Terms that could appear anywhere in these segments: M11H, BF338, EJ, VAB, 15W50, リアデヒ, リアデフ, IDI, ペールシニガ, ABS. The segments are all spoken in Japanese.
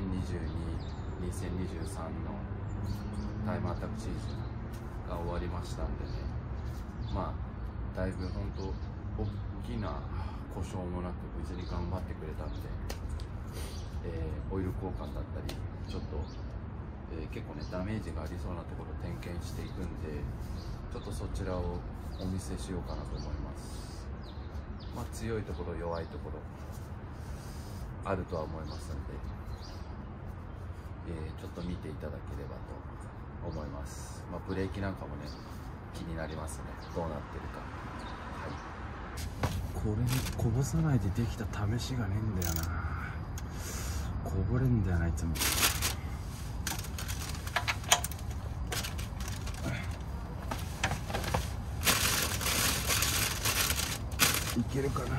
2023のタイムアタックシーズンが終わりましたんでね、まあだいぶ本当大きな故障もなく無事に頑張ってくれたんで、オイル交換だったりちょっと、結構ねダメージがありそうなところ点検していくんで、ちょっとそちらをお見せしようかなと思います。まあ強いところ弱いところあるとは思いますので、ちょっと見ていただければと思います。まあ、ブレーキなんかもね気になりますね、どうなってるか。はい、これにこぼさないでできた試しがねえんだよな。こぼれんだよないつも。いけるかな。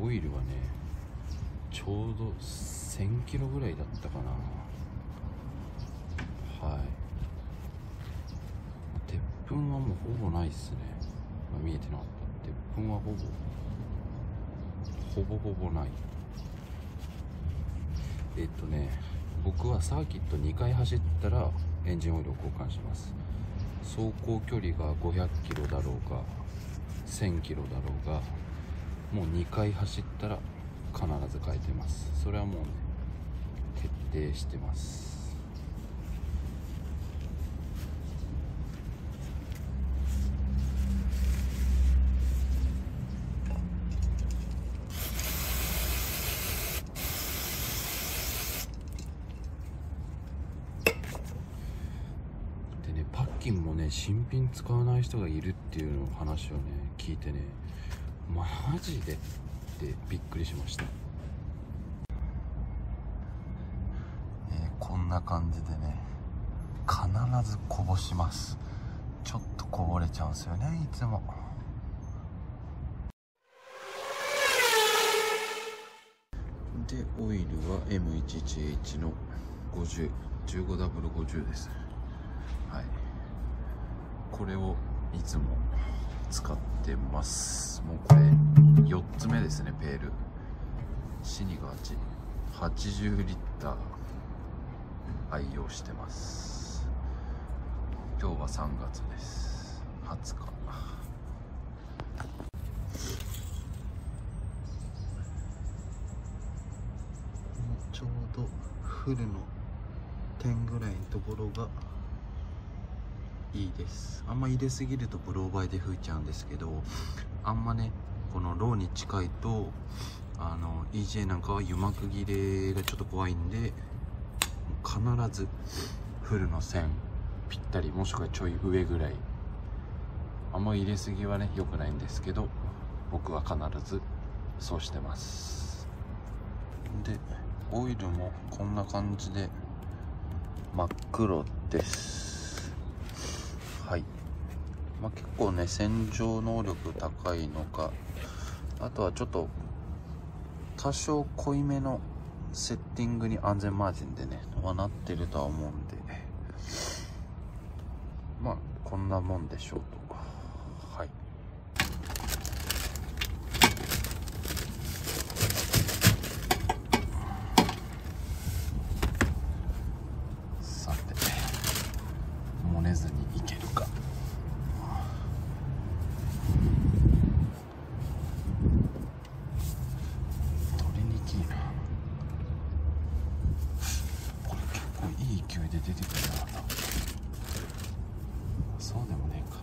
オイルはねちょうど 1000kg ぐらいだったかな。はい、鉄粉はもうほぼないっすね。見えてなかった。鉄粉はほぼない。僕はサーキット2回走ったらエンジンオイルを交換します。走行距離が 500km だろうが 1000km だろうが、もう2回走ったら必ず変えてます。それはもうね徹底してます。でね、パッキンもね新品使わない人がいるっていうの話をね聞いてね、マジでってびっくりしました。こんな感じでね必ずこぼします。ちょっとこぼれちゃうんですよねいつも。でオイルは M11H の50 15W50 です。はい、これをいつも使ってます。もうこれ4つ目ですね。ペールシニガ8 80リッター愛用してます。今日は3月です。20日。ちょうどフルの点ぐらいのところがいいです。あんま入れすぎるとブローバイで吹いちゃうんですけど、あんまねこのローに近いとEJ なんかは油膜切れがちょっと怖いんで、必ずフルの線ぴったり、もしくはちょい上ぐらい。あんま入れすぎはね良くないんですけど、僕は必ずそうしてます。でオイルもこんな感じで真っ黒です。はい、まあ、結構ね洗浄能力高いのか、あとはちょっと多少濃いめのセッティングに安全マージンでねはなってるとは思うんで、まあこんなもんでしょうと。はい、さて漏れずにいけるか。出てくるな。そうでもねえか。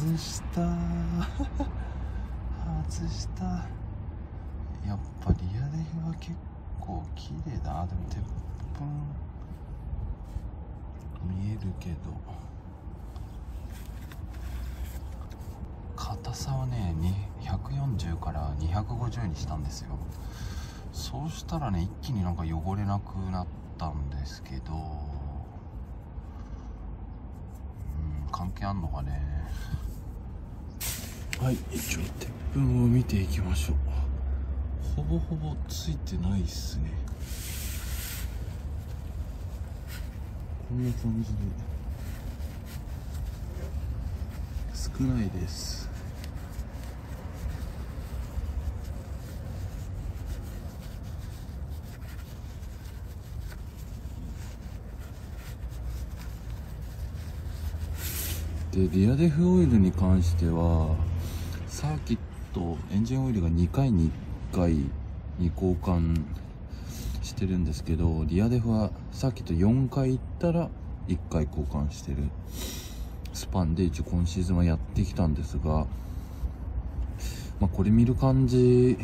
外した外した。やっぱリアデヒは結構綺麗だ。でも鉄板見えるけど硬さはね140から250にしたんですよ。そうしたらね一気になんか汚れなくなったんですけど、関係あんのかね。はい、一応鉄粉を見ていきましょう。ほぼほぼついてないっすね。こんな感じで少ないです。でリアデフオイルに関してはサーキットエンジンオイルが2回に1回に交換してるんですけど、リアデフはサーキット4回行ったら1回交換してるスパンで一応今シーズンはやってきたんですが、これ見る感じ、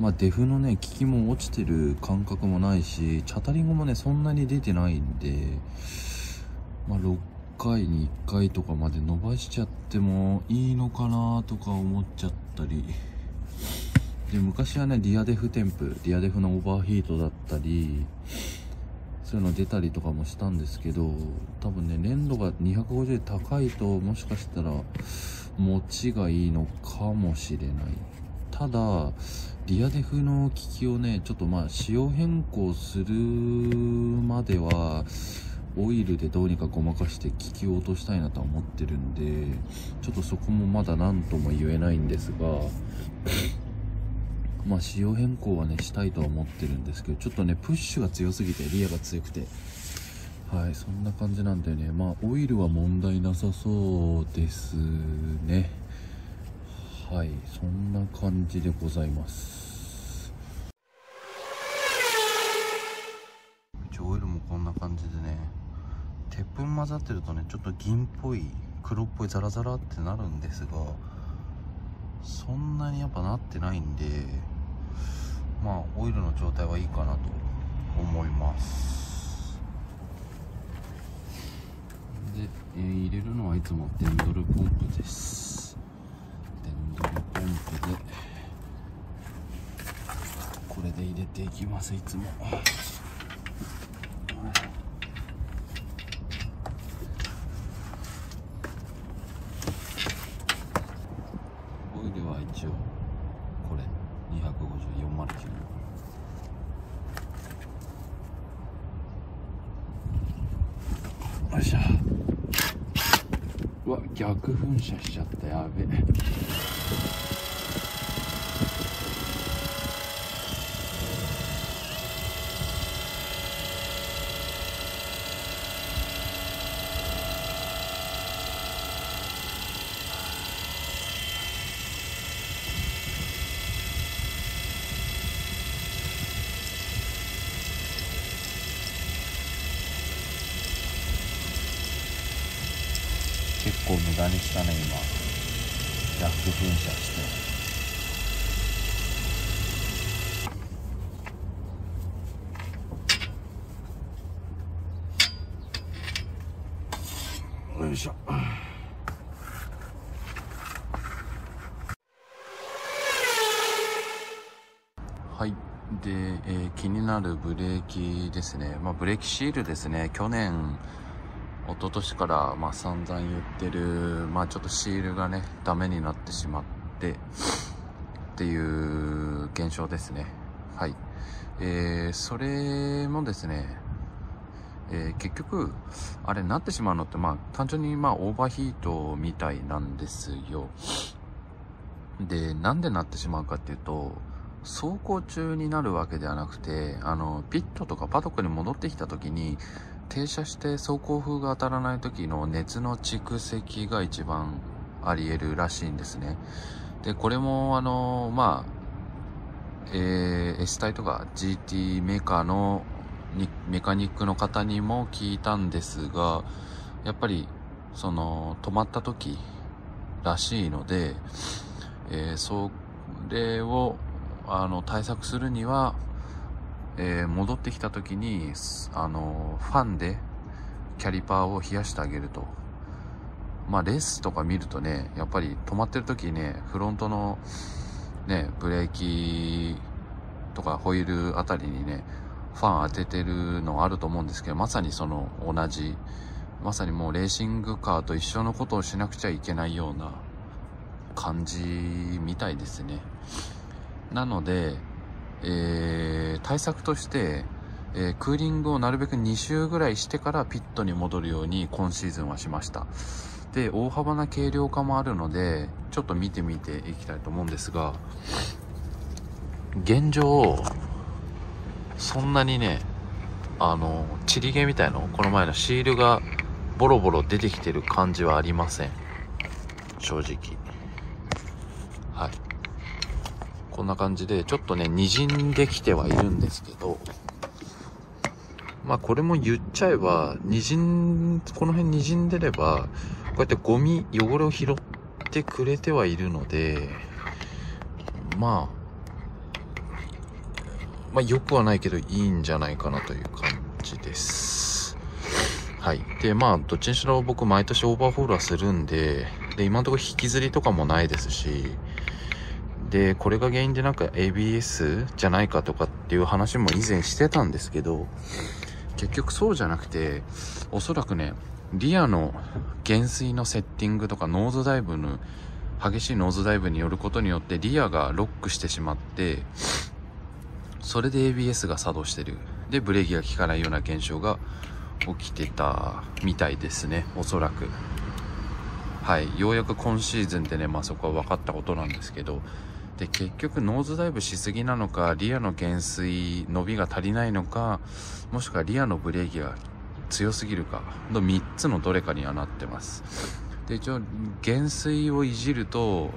デフのね効きも落ちてる感覚もないし、チャタリングもねそんなに出てないんで、6回に1回とかまで伸ばしちゃってもいいのかなとか思っちゃったりで、昔はねリアデフテンプ、リアデフのオーバーヒートだったりそういうの出たりとかもしたんですけど、多分ね粘度が250で高いともしかしたら持ちがいいのかもしれない。ただリアデフの効きをねちょっと仕様変更するまではオイルでどうにかごまかして効きを落としたいなとは思ってるんで、ちょっとそこもまだ何とも言えないんですが仕様変更はねしたいとは思ってるんですけど、ちょっとねプッシュが強すぎてリアが強くて、そんな感じなんでね、オイルは問題なさそうですね。そんな感じでございます。オイルもこんな感じでね、鉄粉混ざってるとねちょっと銀っぽい黒っぽいザラザラってなるんですが、そんなにやっぱなってないんで、オイルの状態はいいかなと思います。で、入れるのはいつも電ドルポンプです。電ドルポンプでこれで入れていきます。いつもこれ250、409。よいしょ。うわ、逆噴射しちゃった。やべえ。結構無駄にしたね、今逆噴射して。よいしょ。で、気になるブレーキですね。ブレーキシールですね。去年一昨年から散々言ってる、ちょっとシールがねダメになってしまってっていう現象ですね。それもですね、結局あれなってしまうのって、単純にオーバーヒートみたいなんですよ。で、なんでなってしまうかっていうと、走行中になるわけではなくて、ピットとかパドックに戻ってきた時に停車して走行風が当たらない時の熱の蓄積が一番あり得るらしいんですね。で、これもS 体とか GT メーカーのメカニックの方にも聞いたんですが、やっぱりその止まった時らしいので、それを対策するには、戻ってきた時にファンでキャリパーを冷やしてあげると、まあレースとか見るとね、やっぱり止まってる時にね、フロントのねブレーキとかホイールあたりにねファン当ててるのあると思うんですけど、まさにその同じ、まさにもうレーシングカーと一緒のことをしなくちゃいけないような感じみたいですね。なので、対策として、クーリングをなるべく2周ぐらいしてからピットに戻るように今シーズンはしました。で、大幅な軽量化もあるのでちょっと見てみていきたいと思うんですが、現状そんなにねちり毛みたいの、この前のシールがボロボロ出てきてる感じはありません、正直。はい、こんな感じでちょっとね滲んできてはいるんですけど、まあこれも言っちゃえばこの辺滲んでればこうやってゴミ汚れを拾ってくれてはいるので、まあ良くはないけどいいんじゃないかなという感じです。はい。で、まあどっちにしろ僕毎年オーバーホールはするんで、今のところ引きずりとかもないですし、で、これが原因でなんか ABS じゃないかとかっていう話も以前してたんですけど、結局そうじゃなくて、おそらくね、リアの減衰のセッティングとかノーズダイブの、激しいノーズダイブによることによってリアがロックしてしまって、それで ABS が作動してる。で、ブレーキが効かないような現象が起きてたみたいですね、おそらく。はい。ようやく今シーズンでね、まあそこは分かったことなんですけど、で、結局ノーズダイブしすぎなのか、リアの減衰、伸びが足りないのか、もしくはリアのブレーキが強すぎるか、の3つのどれかにはなってます。で、一応、減衰をいじると、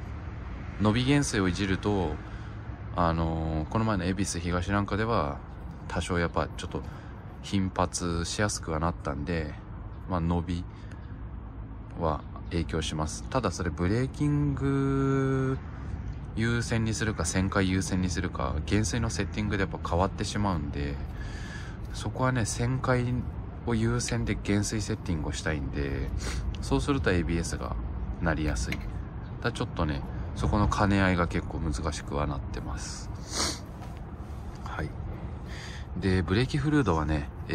伸び減衰をいじると、この前の恵比寿東なんかでは多少やっぱちょっと頻発しやすくはなったんで、まあ伸びは影響します。ただそれブレーキング優先にするか旋回優先にするか減衰のセッティングでやっぱ変わってしまうんで、そこはね旋回を優先で減衰セッティングをしたいんで、そうすると ABS がなりやすい。だちょっとねそこの兼ね合いが結構難しくはなってます。はい。で、ブレーキフルードはね、い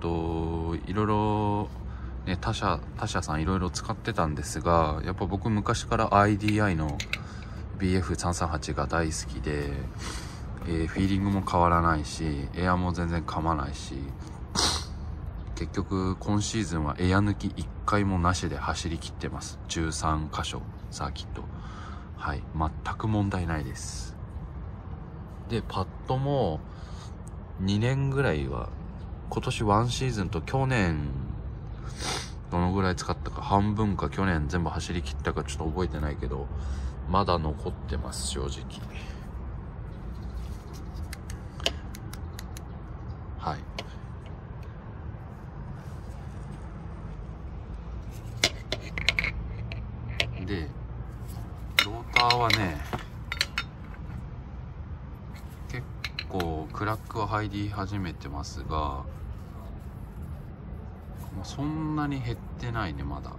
ろいろ、ね、他社さんいろいろ使ってたんですが、やっぱ僕昔から IDI の BF338 が大好きで、フィーリングも変わらないし、エアも全然噛まないし、結局今シーズンはエア抜き1回もなしで走り切ってます。13箇所サーキット。はい、全く問題ないです。でパッドも2年ぐらいは、今年1シーズンと去年どのぐらい使ったか、半分か去年全部走り切ったかちょっと覚えてないけど、まだ残ってます、正直。はい。で、ローターはね結構クラックは入り始めてますが、そんなに減ってないね。まだ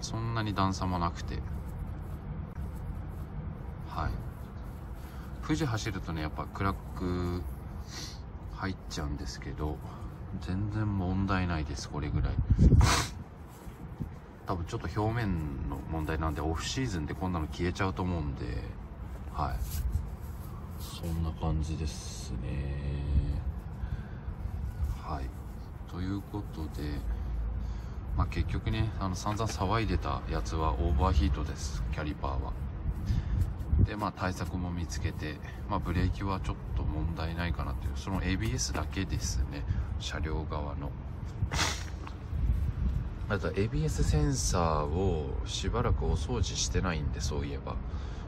そんなに段差もなくて、はい。富士走るとねやっぱクラック入っちゃうんですけど、全然問題ないです、これぐらい。多分ちょっと表面の問題なんで、オフシーズンでこんなの消えちゃうと思うんで、はい、そんな感じですね。はい。ということで、まあ、結局ね散々騒いでたやつはオーバーヒートです、キャリパーは。でまあ対策も見つけて、まあ、ブレーキはちょっと問題ないかなという、その ABS だけですね、車両側の。あと ABS センサーをしばらくお掃除してないんで、そういえば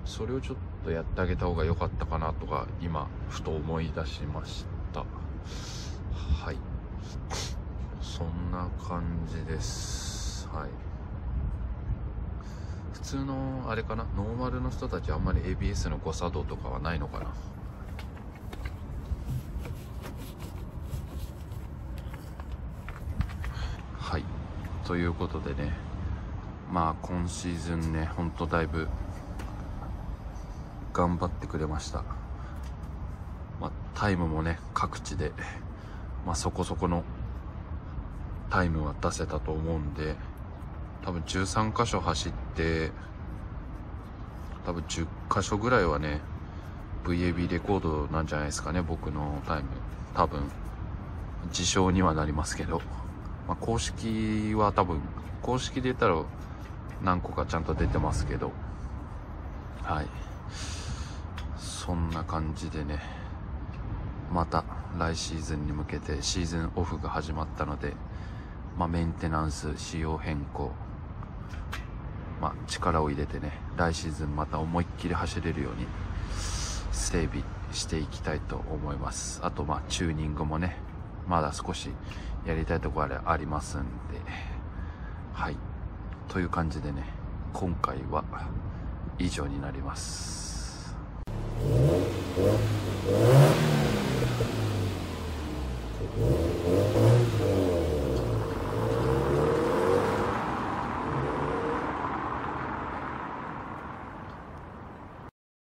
それをちょっとやってあげた方が良かったかなとか今ふと思い出しました。はい、そんな感じです。はい。普通のあれかな、ノーマルの人たちはあんまり ABS の誤作動とかはないのかな。はい。ということでね、まあ今シーズンね、ほんとだいぶ頑張ってくれました。まあ、タイムもね、各地で、まあ、そこそこのタイムは出せたと思うんで、多分13箇所走って、多分10箇所ぐらいはね、VAB レコードなんじゃないですかね、僕のタイム。多分、自称にはなりますけど、まあ、公式は多分、公式で言ったら何個かちゃんと出てますけど、はい。そんな感じでね、また来シーズンに向けてシーズンオフが始まったので、まあ、メンテナンス、仕様変更、まあ、力を入れてね、来シーズンまた思いっきり走れるように整備していきたいと思います。あとまあチューニングもね、まだ少しやりたいところありますんで、はい、という感じでね、今回は以上になります。Whoa.